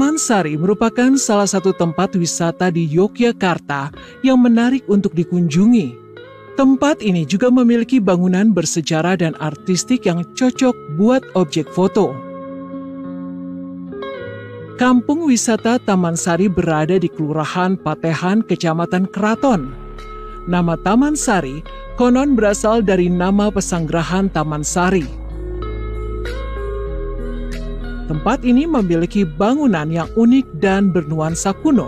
Taman Sari merupakan salah satu tempat wisata di Yogyakarta yang menarik untuk dikunjungi. Tempat ini juga memiliki bangunan bersejarah dan artistik yang cocok buat objek foto. Kampung wisata Taman Sari berada di Kelurahan Patehan, Kecamatan Kraton. Nama Taman Sari konon berasal dari nama pesanggrahan Taman Sari. Tempat ini memiliki bangunan yang unik dan bernuansa kuno.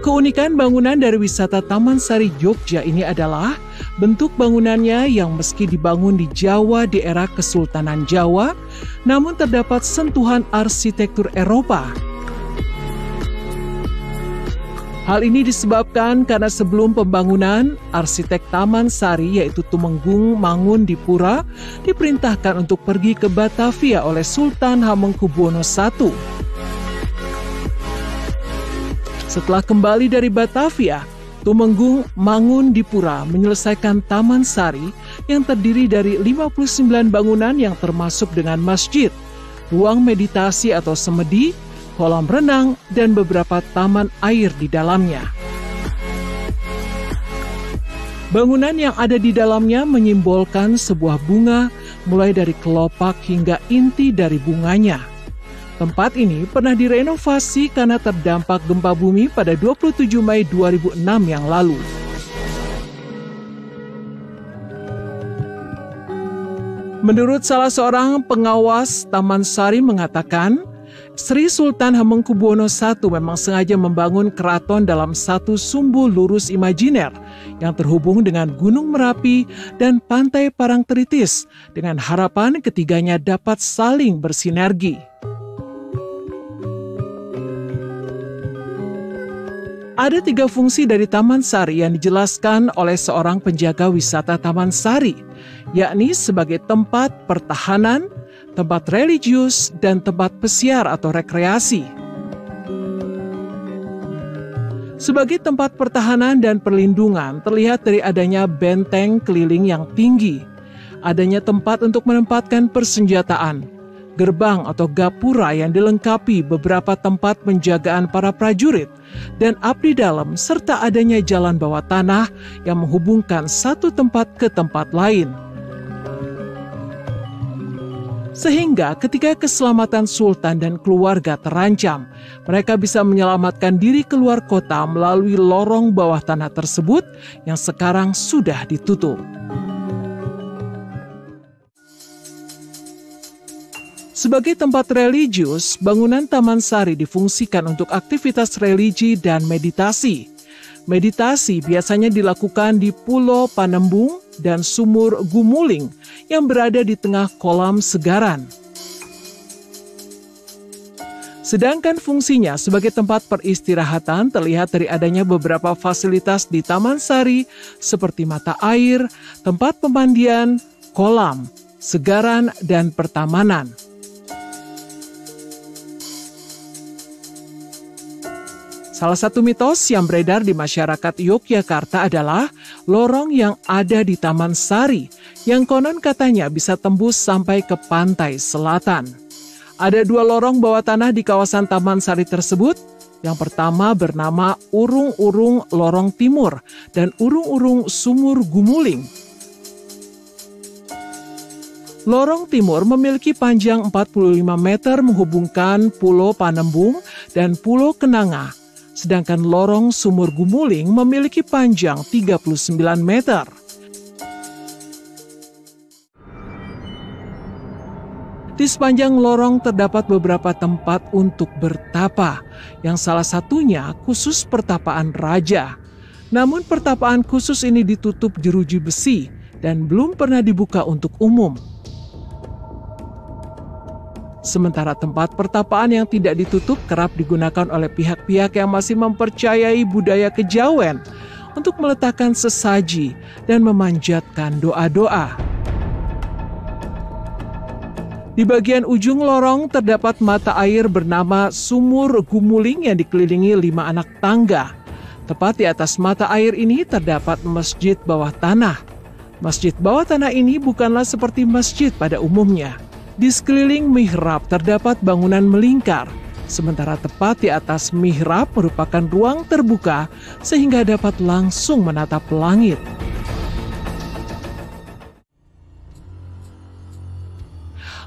Keunikan bangunan dari wisata Taman Sari Jogja ini adalah bentuk bangunannya yang meski dibangun di Jawa di era Kesultanan Jawa, namun terdapat sentuhan arsitektur Eropa. Hal ini disebabkan karena sebelum pembangunan, arsitek Taman Sari yaitu Tumenggung Mangun Dipura diperintahkan untuk pergi ke Batavia oleh Sultan Hamengkubuwono I. Setelah kembali dari Batavia, Tumenggung Mangun Dipura menyelesaikan Taman Sari yang terdiri dari 59 bangunan yang termasuk dengan masjid, ruang meditasi atau semedi, kolam renang, dan beberapa taman air di dalamnya. Bangunan yang ada di dalamnya menyimbolkan sebuah bunga, mulai dari kelopak hingga inti dari bunganya. Tempat ini pernah direnovasi karena terdampak gempa bumi pada 27 Mei 2006 yang lalu. Menurut salah seorang pengawas, Taman Sari mengatakan, Sri Sultan Hamengkubuwono I memang sengaja membangun keraton dalam satu sumbu lurus imajiner yang terhubung dengan Gunung Merapi dan Pantai Parangtritis dengan harapan ketiganya dapat saling bersinergi. Ada tiga fungsi dari Taman Sari yang dijelaskan oleh seorang penjaga wisata Taman Sari, yakni sebagai tempat pertahanan, tempat religius, dan tempat pesiar atau rekreasi. Sebagai tempat pertahanan dan perlindungan terlihat dari adanya benteng keliling yang tinggi, adanya tempat untuk menempatkan persenjataan, gerbang atau gapura yang dilengkapi beberapa tempat penjagaan para prajurit, dan abdi dalam, serta adanya jalan bawah tanah yang menghubungkan satu tempat ke tempat lain. Sehingga ketika keselamatan Sultan dan keluarga terancam, mereka bisa menyelamatkan diri keluar kota melalui lorong bawah tanah tersebut yang sekarang sudah ditutup. Sebagai tempat religius, bangunan Taman Sari difungsikan untuk aktivitas religi dan meditasi. Meditasi biasanya dilakukan di Pulau Panembung dan Sumur Gumuling yang berada di tengah kolam segaran. Sedangkan fungsinya sebagai tempat peristirahatan terlihat dari adanya beberapa fasilitas di Taman Sari seperti mata air, tempat pemandian, kolam, segaran, dan pertamanan. Salah satu mitos yang beredar di masyarakat Yogyakarta adalah lorong yang ada di Taman Sari, yang konon katanya bisa tembus sampai ke pantai selatan. Ada dua lorong bawah tanah di kawasan Taman Sari tersebut. Yang pertama bernama Urung-urung Lorong Timur dan Urung-urung Sumur Gumuling. Lorong Timur memiliki panjang 45 meter menghubungkan Pulau Panembung dan Pulau Kenanga. Sedangkan lorong Sumur Gumuling memiliki panjang 39 meter. Di sepanjang lorong terdapat beberapa tempat untuk bertapa, yang salah satunya khusus pertapaan raja. Namun pertapaan khusus ini ditutup jeruji besi dan belum pernah dibuka untuk umum. Sementara tempat pertapaan yang tidak ditutup kerap digunakan oleh pihak-pihak yang masih mempercayai budaya kejawen untuk meletakkan sesaji dan memanjatkan doa-doa. Di bagian ujung lorong terdapat mata air bernama Sumur Gumuling yang dikelilingi 5 anak tangga. Tepat di atas mata air ini terdapat Masjid Bawah Tanah. Masjid Bawah Tanah ini bukanlah seperti masjid pada umumnya, Di sekeliling mihrab terdapat bangunan melingkar, sementara tepat di atas mihrab merupakan ruang terbuka sehingga dapat langsung menatap langit.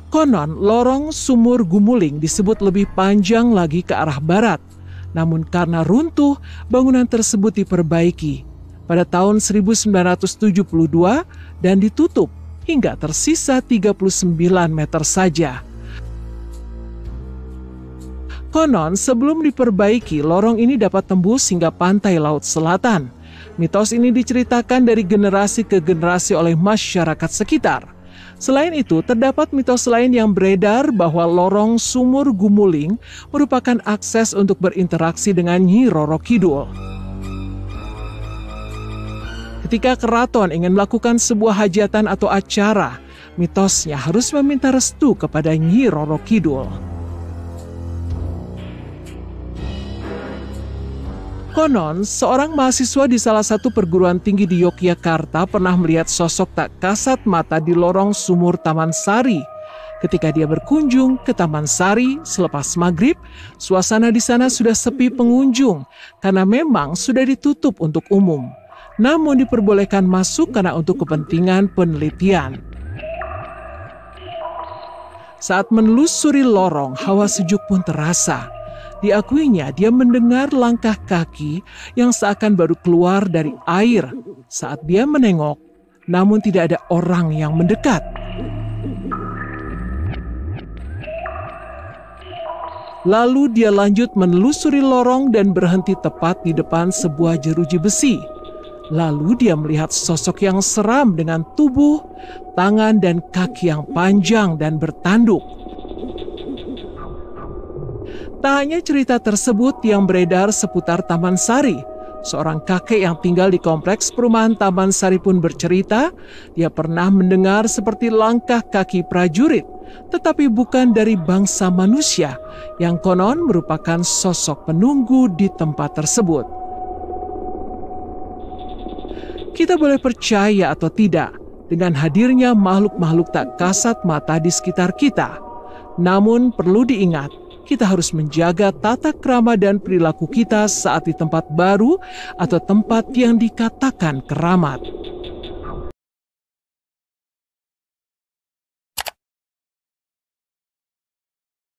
Konon, lorong Sumur Gumuling disebut lebih panjang lagi ke arah barat. Namun karena runtuh, bangunan tersebut diperbaiki pada tahun 1972 dan ditutup hingga tersisa 39 meter saja. Konon, sebelum diperbaiki, lorong ini dapat tembus hingga pantai laut selatan. Mitos ini diceritakan dari generasi ke generasi oleh masyarakat sekitar. Selain itu, terdapat mitos lain yang beredar bahwa lorong Sumur Gumuling merupakan akses untuk berinteraksi dengan Nyi Roro Kidul. Ketika keraton ingin melakukan sebuah hajatan atau acara, mitosnya harus meminta restu kepada Nyi Roro Kidul. Konon, seorang mahasiswa di salah satu perguruan tinggi di Yogyakarta pernah melihat sosok tak kasat mata di lorong sumur Taman Sari. Ketika dia berkunjung ke Taman Sari selepas maghrib, suasana di sana sudah sepi pengunjung karena memang sudah ditutup untuk umum. Namun diperbolehkan masuk karena untuk kepentingan penelitian. Saat menelusuri lorong, hawa sejuk pun terasa. Diakuinya, dia mendengar langkah kaki yang seakan baru keluar dari air saat dia menengok, namun tidak ada orang yang mendekat. Lalu dia lanjut menelusuri lorong dan berhenti tepat di depan sebuah jeruji besi. Lalu dia melihat sosok yang seram dengan tubuh, tangan, dan kaki yang panjang dan bertanduk. Tak hanya cerita tersebut yang beredar seputar Taman Sari, seorang kakek yang tinggal di kompleks perumahan Taman Sari pun bercerita, dia pernah mendengar seperti langkah kaki prajurit, tetapi bukan dari bangsa manusia, yang konon merupakan sosok penunggu di tempat tersebut. Kita boleh percaya atau tidak dengan hadirnya makhluk-makhluk tak kasat mata di sekitar kita. Namun perlu diingat, kita harus menjaga tata krama dan perilaku kita saat di tempat baru atau tempat yang dikatakan keramat.